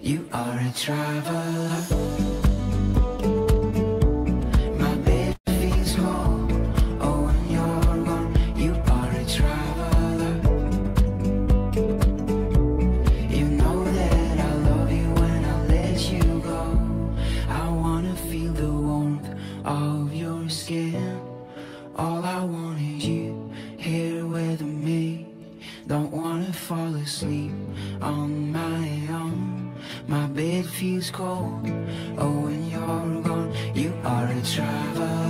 You are a traveler. Feels cold, oh, when you're gone, you are a traveler.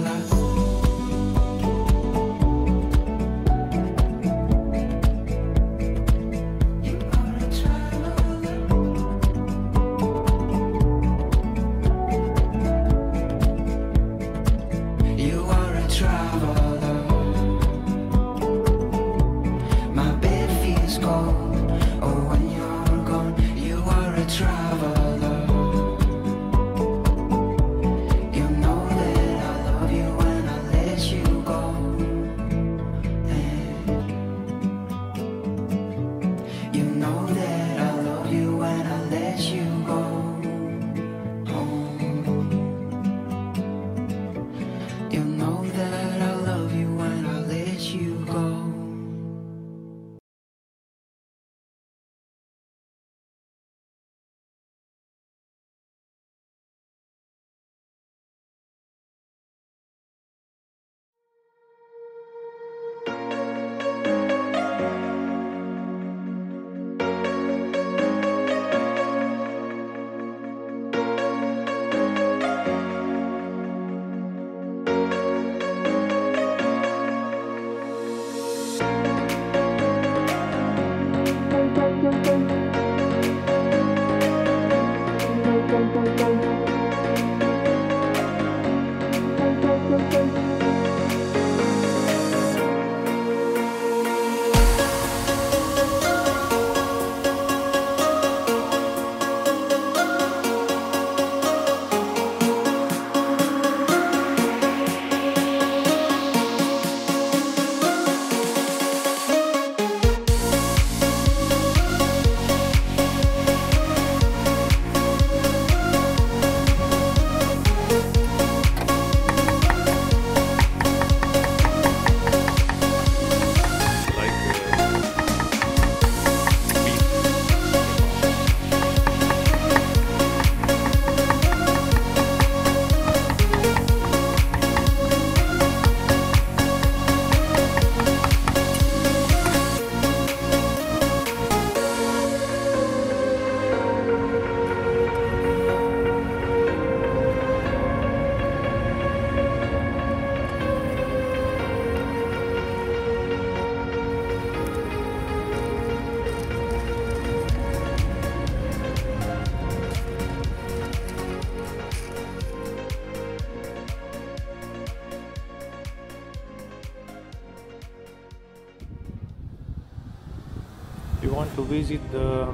We want to visit the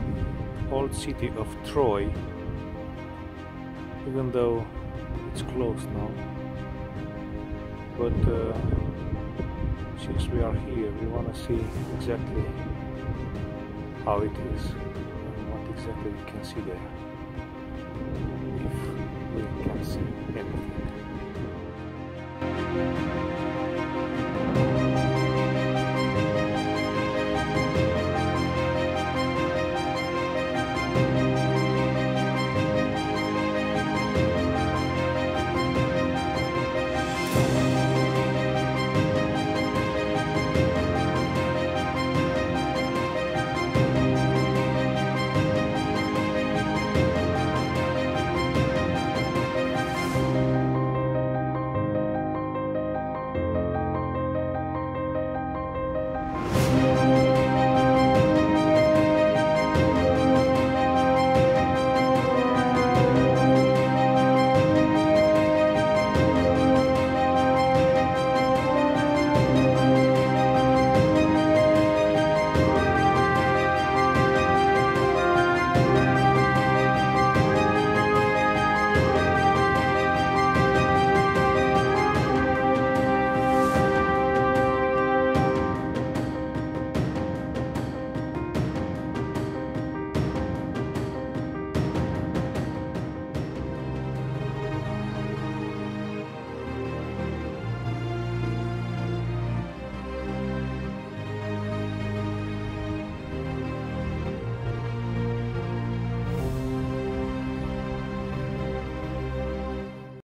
old city of Troy, even though it's closed now, but since we are here we want to see exactly how it is and what exactly we can see there, if we can see anything.